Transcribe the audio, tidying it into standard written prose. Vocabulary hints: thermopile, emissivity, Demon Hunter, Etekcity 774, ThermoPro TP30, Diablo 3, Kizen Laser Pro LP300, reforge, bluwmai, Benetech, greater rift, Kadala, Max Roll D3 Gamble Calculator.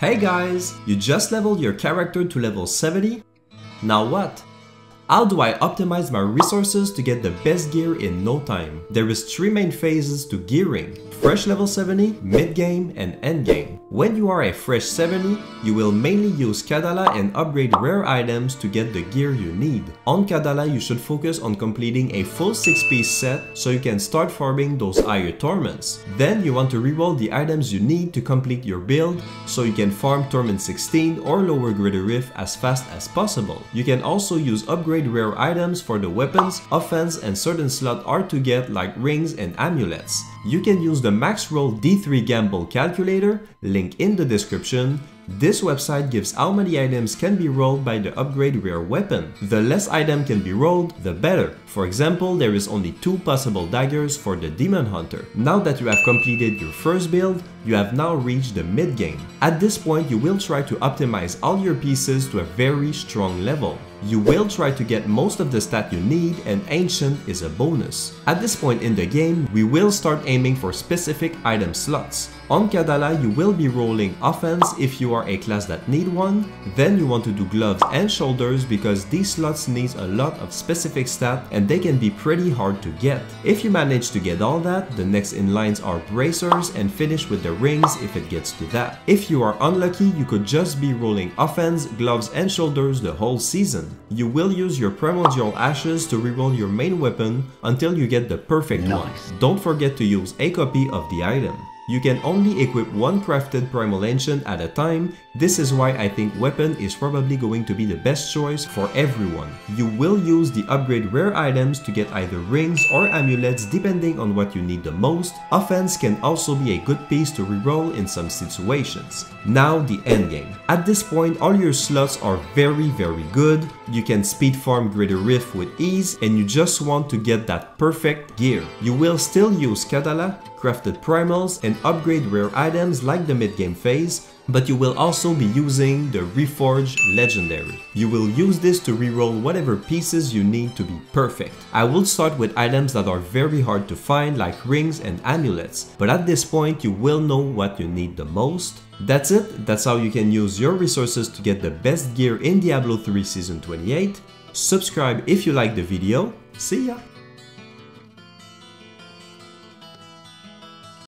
Hey guys, you just leveled your character to level 70? Now what? How do I optimize my resources to get the best gear in no time? There is 3 main phases to gearing: fresh level 70, mid-game and end-game. When you are a fresh 70, you will mainly use Kadala and upgrade rare items to get the gear you need. On Kadala, you should focus on completing a full 6-piece set so you can start farming those higher torments. Then you want to reroll the items you need to complete your build so you can farm torment 16 or lower greater rift as fast as possible. You can also use upgrade rare items for the weapons, offense and certain slots are to get like rings and amulets. You can use the Max Roll D3 Gamble Calculator, link in the description. This website gives how many items can be rolled by the upgrade rare weapon. The less item can be rolled, the better. For example, there is only 2 possible daggers for the Demon Hunter. Now that you have completed your first build, you have now reached the mid-game. At this point, you will try to optimize all your pieces to a very strong level. You will try to get most of the stat you need, and Ancient is a bonus. At this point in the game, we will start aiming for specific item slots. On Kadala, you will be rolling offense if you are a class that need one. Then you want to do gloves and shoulders because these slots need a lot of specific stat and they can be pretty hard to get. If you manage to get all that, the next in lines are bracers and finish with the rings if it gets to that. If you are unlucky, you could just be rolling offense, gloves and shoulders the whole season. You will use your primordial ashes to reroll your main weapon until you get the perfect one. Don't forget to use a copy of the item. You can only equip one crafted primal ancient at a time. This is why I think weapon is probably going to be the best choice for everyone. You will use the upgrade rare items to get either rings or amulets depending on what you need the most. Offense can also be a good piece to reroll in some situations. Now the end game. At this point, all your slots are very good. You can speed farm greater rift with ease and you just want to get that perfect gear. You will still use Kadala, crafted primals and upgrade rare items like the mid-game phase, but you will also be using the Reforged Legendary. You will use this to reroll whatever pieces you need to be perfect. I will start with items that are very hard to find like rings and amulets, but at this point you will know what you need the most. That's it, that's how you can use your resources to get the best gear in Diablo 3 Season 28. Subscribe if you like the video. See ya!